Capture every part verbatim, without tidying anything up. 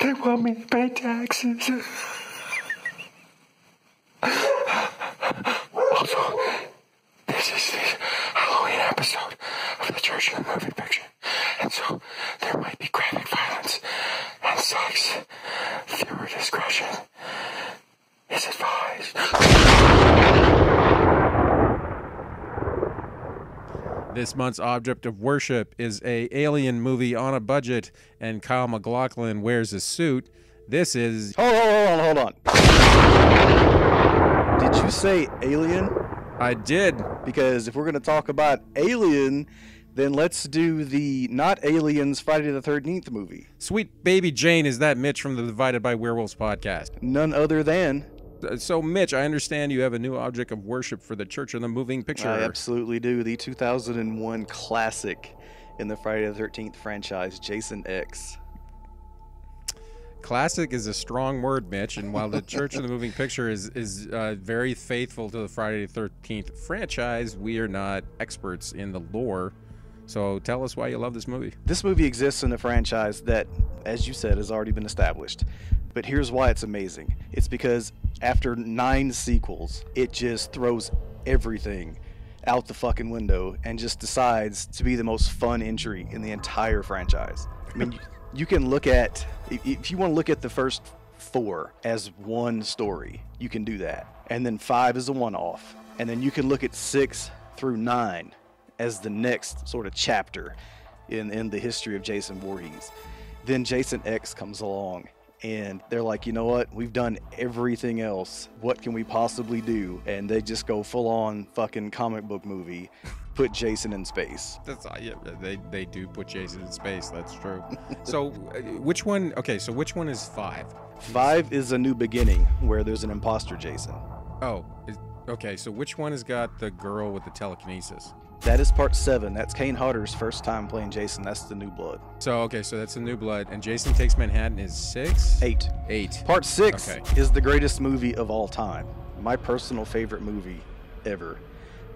They want me to pay taxes. Also, this is the Halloween episode of the Church of the Moving Picture, and so there might be graphic violence and sex. Viewer discretion is advised. This month's object of worship is a alien movie on a budget, and Kyle MacLachlan wears a suit. This is... Hold on, hold on, hold on. Did you say alien? I did. Because if we're going to talk about Alien, then let's do the not aliens Friday the thirteenth movie. Sweet Baby Jane, is that Mitch from the Divided by Werewolves podcast? None other than... So, Mitch, I understand you have a new object of worship for the Church of the Moving Picture. I absolutely do. The two thousand one classic in the Friday the thirteenth franchise, Jason X. Classic is a strong word, Mitch, and while the Church of the Moving Picture is, is uh, very faithful to the Friday the thirteenth franchise, we are not experts in the lore. So tell us why you love this movie. This movie exists in a franchise that, as you said, has already been established. But here's why it's amazing. It's because after nine sequels, it just throws everything out the fucking window and just decides to be the most fun entry in the entire franchise. I mean... You can look at, if you want to look at the first four as one story, you can do that. And then five is a one-off. And then you can look at six through nine as the next sort of chapter in, in the history of Jason Voorhees. Then Jason X comes along and they're like, you know what? We've done everything else. What can we possibly do? And they just go full-on fucking comic book movie. Put Jason in space. That's yeah, they they do put Jason in space. That's true. So, which one? Okay, so which one is five? Five is A New Beginning, where there's an imposter Jason. Oh, okay. So which one has got the girl with the telekinesis? That is part seven. That's Kane Hodder's first time playing Jason. That's The New Blood. So okay, so that's The New Blood, and Jason Takes Manhattan is six, eight, eight. Part six okay. is the greatest movie of all time. My personal favorite movie ever.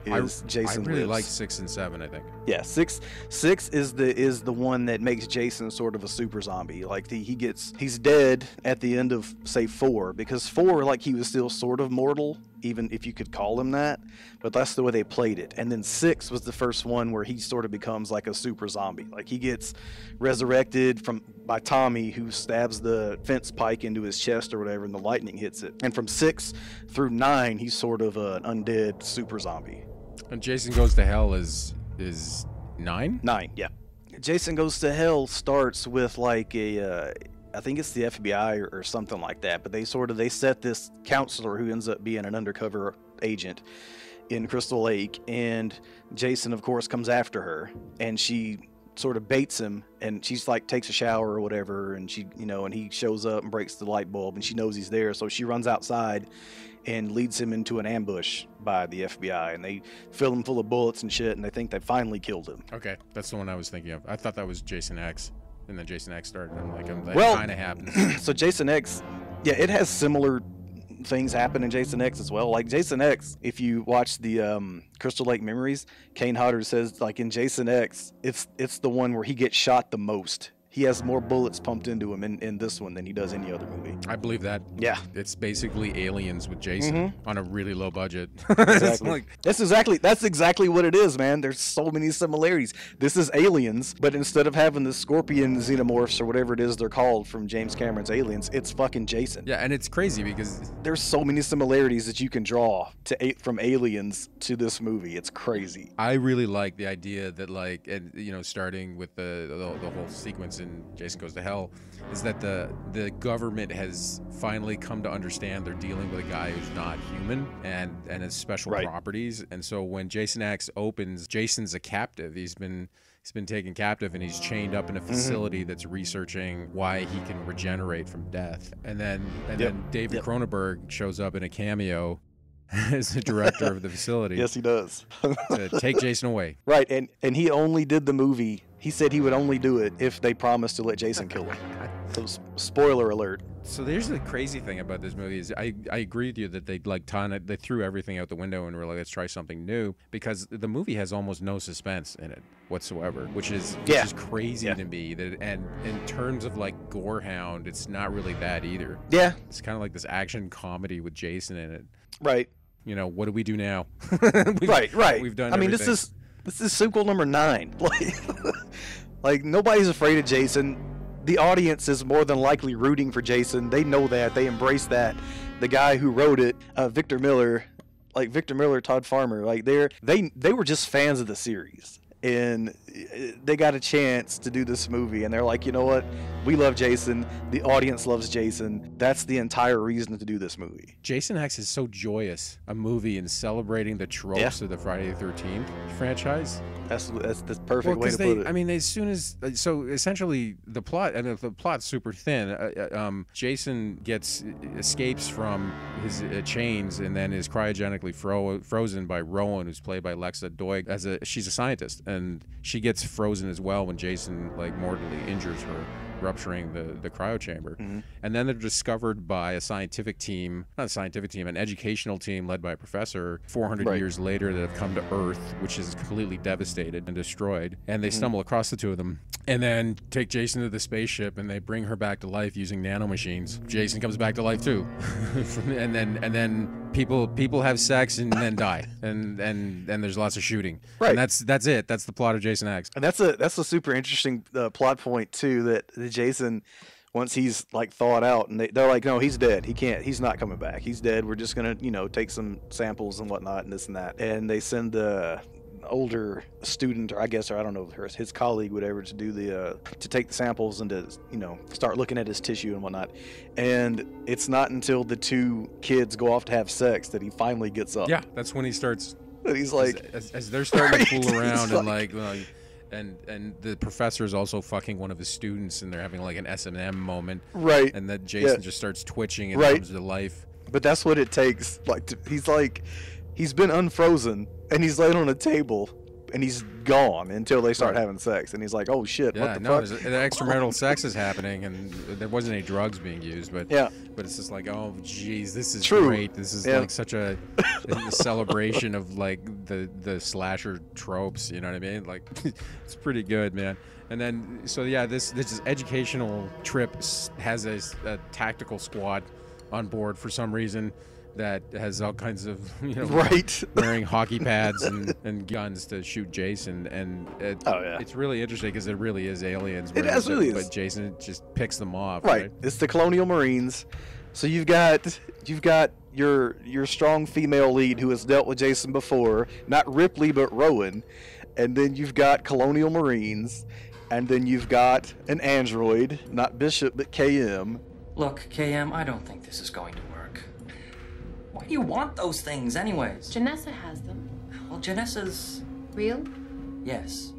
Is I, Jason I really Lives. Like six and seven, I think. Yeah, six six is the is the one that makes Jason sort of a super zombie. Like the, he gets he's dead at the end of say four, because four, like, he was still sort of mortal, even if you could call him that. But that's the way they played it. And then six was the first one where he sort of becomes like a super zombie. Like he gets resurrected from by Tommy, who stabs the fence pike into his chest or whatever, and the lightning hits it. And from six through nine, he's sort of an undead super zombie. And Jason Goes to Hell is is nine? Nine, yeah. Jason Goes to Hell starts with like a, uh, I think it's the F B I or, or something like that. But they sort of, they set this counselor who ends up being an undercover agent in Crystal Lake. And Jason, of course, comes after her. And she sort of baits him. And she's like, takes a shower or whatever. And she, you know, and he shows up and breaks the light bulb. And she knows he's there. So she runs outside and leads him into an ambush by the F B I, and they fill him full of bullets and shit, and they think they finally killed him. Okay, that's the one I was thinking of. I thought that was Jason X, and then Jason X started, and I'm like, I'm, that well, kind of happened. So Jason X, yeah, it has similar things happen in Jason X as well. Like Jason X, if you watch the um, Crystal Lake Memories, Kane Hodder says, like, in Jason X, it's it's the one where he gets shot the most. He has more bullets pumped into him in, in this one than he does any other movie. I believe that. Yeah. It's basically Aliens with Jason mm-hmm. on a really low budget. Exactly. Like, that's exactly that's exactly what it is, man. There's so many similarities. This is Aliens, but instead of having the scorpion xenomorphs or whatever it is they're called from James Cameron's Aliens, it's fucking Jason. Yeah, and it's crazy because there's so many similarities that you can draw to from Aliens to this movie. It's crazy. I really like the idea that, like, and, you know, starting with the the, the whole sequence and Jason Goes to Hell, is that the the government has finally come to understand they're dealing with a guy who's not human and and his special right. properties. And so when Jason X opens, Jason's a captive. He's been he's been taken captive and he's chained up in a facility mm-hmm. that's researching why he can regenerate from death. And then and yep. then David yep. Cronenberg shows up in a cameo as the director of the facility. Yes, he does. To take Jason away. Right, and and he only did the movie. He said he would only do it if they promised to let Jason kill him. So, spoiler alert. So there's the crazy thing about this movie is I, I agree with you that they like ton they threw everything out the window and were like, let's try something new, because the movie has almost no suspense in it whatsoever, which is which yeah. is crazy yeah. to me. That and in terms of like Gorehound, it's not really that either. Yeah, it's kind of like this action comedy with Jason in it. Right. You know, what do we do now? we've, right. Right. We've done. I mean, everything. this is this is sequel number nine. Like, like nobody's afraid of Jason. The audience is more than likely rooting for Jason. They know that. They embrace that. The guy who wrote it, uh, Victor Miller, like Victor Miller, Todd Farmer, like they're they they were just fans of the series, and they got a chance to do this movie, and they're like, you know what? We love Jason. The audience loves Jason. That's the entire reason to do this movie. Jason X is so joyous a movie in celebrating the tropes yeah. of the Friday the thirteenth franchise. That's that's the perfect well, way to they, put it. I mean, as soon as so essentially the plot and the plot's super thin. Uh, um, Jason gets escapes from his uh, chains and then is cryogenically fro frozen by Rowan, who's played by Alexa Doig. As a she's a scientist, and she gets frozen as well when Jason like mortally injures her, rupturing the the cryo chamber. Mm-hmm. And then they're discovered by a scientific team, not a scientific team, an educational team led by a professor four hundred right. years later that have come to Earth, which is completely devastated and destroyed. And they mm-hmm. stumble across the two of them and then take Jason to the spaceship, and they bring her back to life using nanomachines. Jason comes back to life too. and then and then people people have sex and then die, and and and there's lots of shooting. Right. And that's that's it. That's the plot of Jason X. And that's a that's a super interesting uh, plot point too. That Jason, once he's like thawed out, and they, they're like, no, he's dead. He can't. He's not coming back. He's dead. We're just gonna, you know, take some samples and whatnot, and this and that. And they send the older student, or I guess, or I don't know, his colleague, whatever, to do the uh, to take the samples and to, you know, start looking at his tissue and whatnot. And it's not until the two kids go off to have sex that he finally gets up. Yeah, that's when he starts. And he's like, as, as, as they're starting right? to fool around he's and like. like, like And and the professor is also fucking one of his students, and they're having like an S and M moment. Right. And then Jason yeah. just starts twitching and right. comes to life. But that's what it takes. Like to, he's like, he's been unfrozen, and he's laid on a table, and he's gone until they start right. having sex. And he's like, oh shit, yeah, what the no, fuck? The extramarital sex is happening, and there wasn't any drugs being used. But yeah. But it's just like, oh geez, this is True. great. This is yeah. like such a, a celebration of like the the slasher tropes. You know what I mean? Like, it's pretty good, man. And then so yeah, this this is educational trip has a, a tactical squad on board for some reason that has all kinds of, you know, right. wearing hockey pads and, and guns to shoot Jason. And it, oh, yeah. it's really interesting because it really is aliens. It absolutely is. But Jason just picks them off. Right. right. It's the Colonial Marines. So you've got you've got your your strong female lead who has dealt with Jason before, not Ripley but Rowan, and then you've got Colonial Marines, and then you've got an android, not Bishop but K M. Look, K M, I don't think this is going to work. Why do you want those things anyways? Janessa has them. Well, Janessa's... Real? Yes.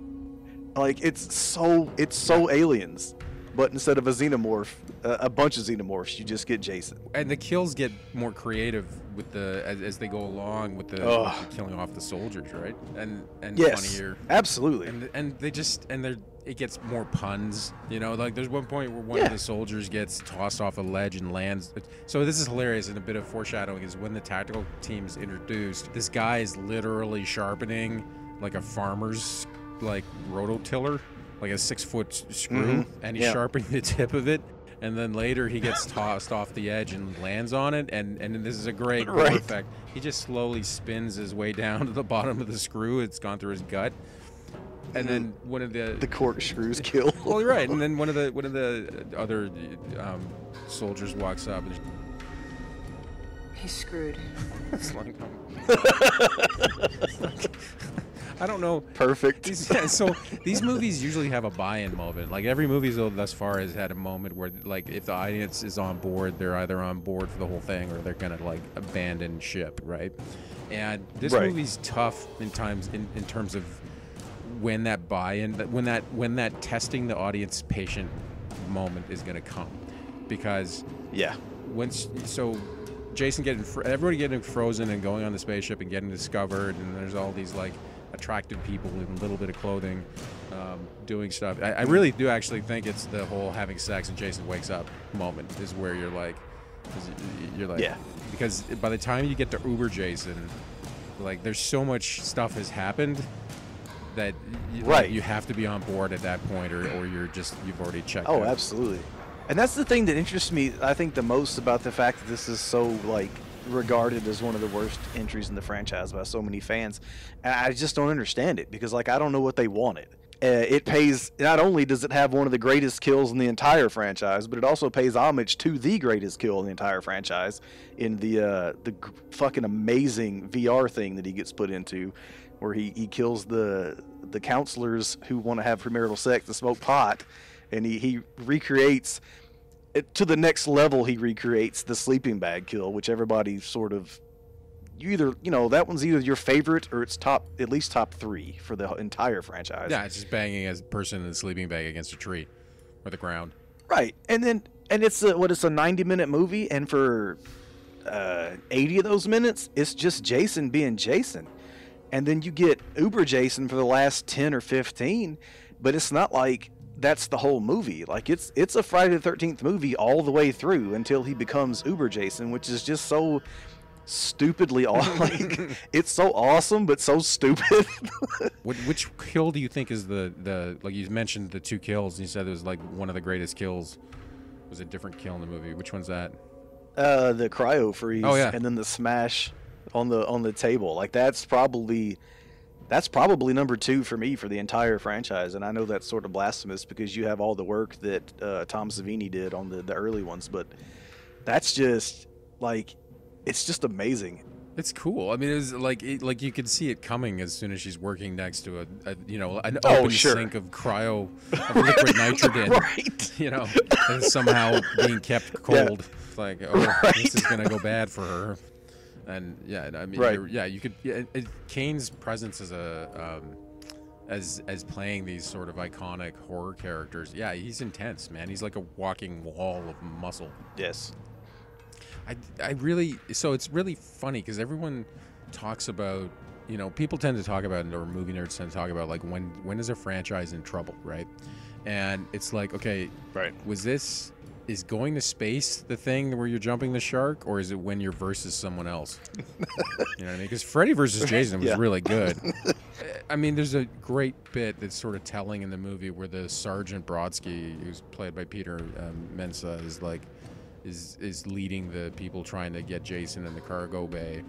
Like, it's so, it's so aliens. But instead of a xenomorph, uh, a bunch of xenomorphs, you just get Jason. And the kills get more creative with the as, as they go along with the, oh. with the killing off the soldiers, right? And and yes, funnier. absolutely. And and they just and they're it gets more puns, you know. Like there's one point where one yeah. of the soldiers gets tossed off a ledge and lands. So this is hilarious, and a bit of foreshadowing is when the tactical team is introduced. This guy is literally sharpening like a farmer's like rototiller. Like a six-foot screw, mm-hmm. and he yeah. sharpened the tip of it, and then later he gets tossed off the edge and lands on it, and and this is a great right. effect. He just slowly spins his way down to the bottom of the screw. It's gone through his gut, and, and then one of the the corkscrews kill. Well, right, and then one of the one of the other um, soldiers walks up. And he's screwed. It's like, I don't know. Perfect. These, yeah, so these movies usually have a buy-in moment. Like every movie thus far has had a moment where, like, if the audience is on board, they're either on board for the whole thing or they're gonna like abandon ship, right? And this right. movie's tough in times in, in terms of when that buy-in, when that when that testing the audience patient moment is gonna come, because yeah, once so. Jason getting, everybody getting frozen and going on the spaceship and getting discovered, and there's all these like attractive people in a little bit of clothing, um, doing stuff. I, I really do actually think it's the whole having sex and Jason wakes up moment is where you're like, you're like, yeah. Because by the time you get to Uber Jason, like there's so much stuff has happened that you, right. like, you have to be on board at that point, or, or you're just you've already checked. Oh, out. Absolutely. And that's the thing that interests me, I think, the most about the fact that this is so, like, regarded as one of the worst entries in the franchise by so many fans. And I just don't understand it because, like, I don't know what they wanted. Uh, it pays, not only does it have one of the greatest kills in the entire franchise, but it also pays homage to the greatest kill in the entire franchise in the, uh, the fucking amazing V R thing that he gets put into, where he, he kills the, the counselors who want to have premarital sex and smoke pot. And he, he recreates, to the next level, he recreates the sleeping bag kill, which everybody sort of, you either, you know, that one's either your favorite or it's top, at least top three for the entire franchise. Yeah, it's just banging a person in the sleeping bag against a tree or the ground. Right. And then, and it's a, what, it's a ninety minute movie. And for uh, eighty of those minutes, it's just Jason being Jason. And then you get Uber Jason for the last ten or fifteen, but it's not like, that's the whole movie. Like it's it's a Friday the thirteenth movie all the way through until he becomes Uber Jason, which is just so stupidly awesome. Like, it's so awesome but so stupid. Which kill do you think is the the like you mentioned the two kills? And you said it was like one of the greatest kills. It was a different kill in the movie. Which one's that? Uh, the cryo freeze. Oh, yeah. And then the smash on the on the table. Like that's probably. That's probably number two for me for the entire franchise, and I know that's sort of blasphemous because you have all the work that uh, Tom Savini did on the, the early ones, but that's just, like, it's just amazing. It's cool. I mean, it was like, it, like you could see it coming as soon as she's working next to a, a you know, an oh, open sure. sink of cryo, of liquid nitrogen, right. you know, and somehow being kept cold. Yeah. It's like, oh, right. This is going to go bad for her. And yeah, I mean, right. yeah, you could. Yeah, it, Kane's presence as a, um, as as playing these sort of iconic horror characters. Yeah, he's intense, man. He's like a walking wall of muscle. Yes. I, I really. So it's really funny because everyone talks about, you know, people tend to talk about, or movie nerds tend to talk about, like when when is a franchise in trouble, right? And it's like, okay, right. Was this? Is going to space the thing where you're jumping the shark, or is it when you're versus someone else? You know what I mean? Because Freddy versus Jason was yeah. really good. I mean, there's a great bit that's sort of telling in the movie where the Sergeant Brodsky, who's played by Peter um, Mensa, is like, is is leading the people trying to get Jason in the cargo bay,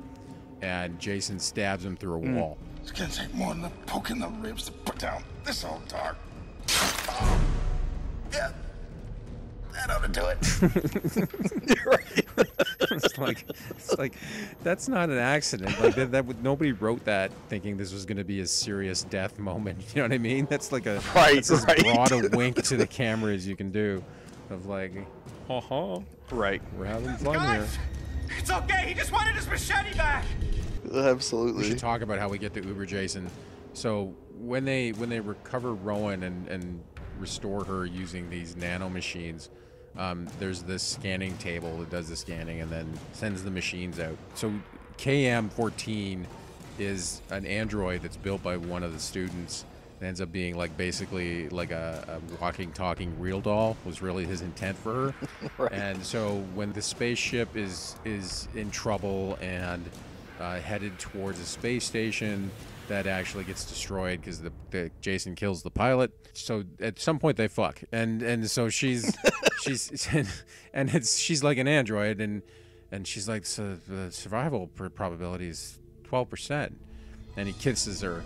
and Jason stabs him through a mm. wall. It's gonna take more than a poke in the ribs to put down this old dog. Oh. Yeah. That ought to do it. You're right. It's like, it's like, that's not an accident. Like that, that nobody wrote that thinking this was going to be a serious death moment. You know what I mean? That's like a right, that's right. as broad a wink to the camera as you can do, of like, ha ha. Right. We're having fun Gosh, here. It's okay. He just wanted his machete back. Absolutely. We should talk about how we get to Uber Jason. So when they when they recover Rowan and and restore her using these nano machines. Um, there's this scanning table that does the scanning and then sends the machines out. So K M fourteen is an android that's built by one of the students. It ends up being like basically like a, a walking, talking real doll was really his intent for her. Right. And so when the spaceship is is in trouble and uh, headed towards a space station, that actually gets destroyed because the, the Jason kills the pilot. So at some point they fuck, and and so she's she's and it's she's like an android, and and she's like, so the survival probability is twelve percent, and he kisses her.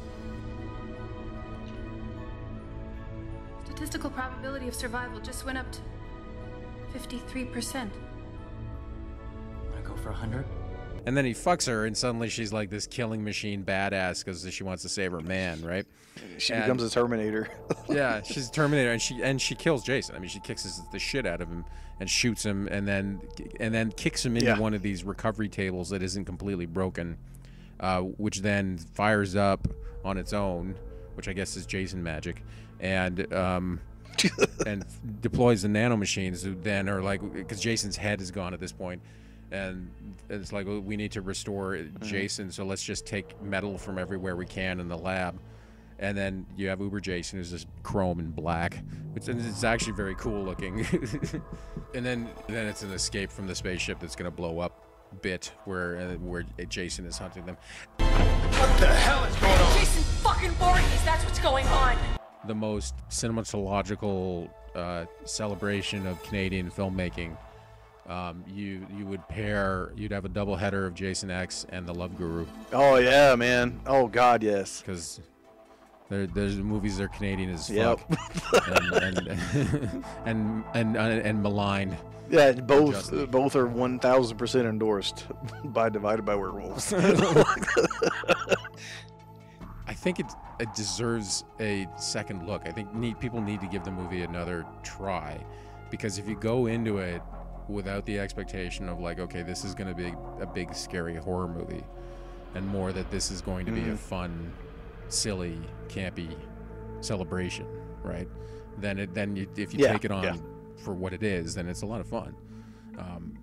Statistical probability of survival just went up to fifty-three percent. I go for a hundred. And then he fucks her, and suddenly she's like this killing machine badass because she wants to save her man, right? She and, becomes a Terminator. Yeah, she's a Terminator, and she and she kills Jason. I mean, she kicks the shit out of him and shoots him, and then and then kicks him into yeah. one of these recovery tables that isn't completely broken, uh, which then fires up on its own, which I guess is Jason magic, and um, and deploys the nanomachines who then are like, because Jason's head is gone at this point. and it's like, we need to restore mm-hmm. Jason, so let's just take metal from everywhere we can in the lab. And then you have Uber Jason, who's just chrome and black, which is actually very cool looking. And then then it's an escape from the spaceship that's going to blow up bit where uh, where Jason is hunting them. What the hell is going on? Jason fucking Voorhees, that's what's going on. The most cinematological uh, celebration of Canadian filmmaking. Um, you you would pair, you'd have a double header of Jason X and The Love Guru. Oh yeah, man. Oh God, yes. Because There, there's movies that are Canadian as fuck, yep. and, and, and and and maligned. Yeah, both uh, both are one thousand percent endorsed by Divided by Werewolves. I think it it deserves a second look. I think need, people need to give the movie another try, because if you go into it without the expectation of like, okay, this is going to be a big scary horror movie, and more that this is going to mm-hmm. be a fun, silly, campy celebration, right? Then it then you, if you yeah, take it on yeah. for what it is, then it's a lot of fun. Um,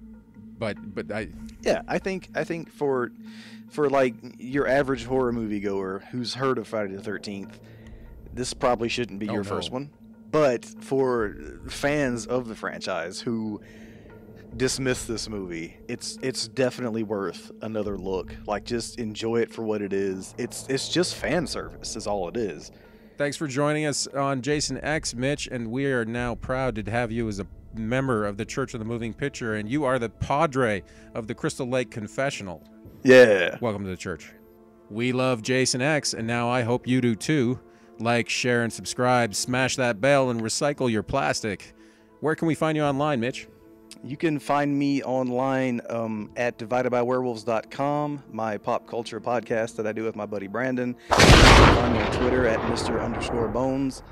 but but I yeah, I think I think for for like your average horror moviegoer who's heard of Friday the thirteenth, this probably shouldn't be oh, your no. first one. But for fans of the franchise who dismiss this movie, it's it's definitely worth another look. Like, just enjoy it for what it is. It's it's just fan service is all it is. Thanks for joining us on Jason X, Mitch, and we are now proud to have you as a member of the Church of the Moving Picture, and you are the padre of the Crystal Lake Confessional. Yeah. Welcome to the church. We love Jason X, and now I hope you do too. Like, share, and subscribe. Smash that bell and recycle your plastic. Where can we find you online, Mitch? You can find me online um, at divided by werewolves dot com, my pop culture podcast that I do with my buddy Brandon. You can find me on Twitter at Mister underscore Bones.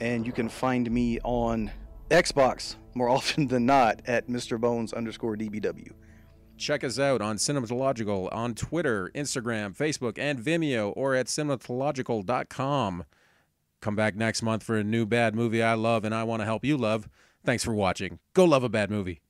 And you can find me on Xbox more often than not at Mister Bones underscore D B W. Check us out on Cinematological on Twitter, Instagram, Facebook, and Vimeo, or at cinematological dot com. Come back next month for a new bad movie I love and I want to help you love. Thanks for watching. Go love a bad movie.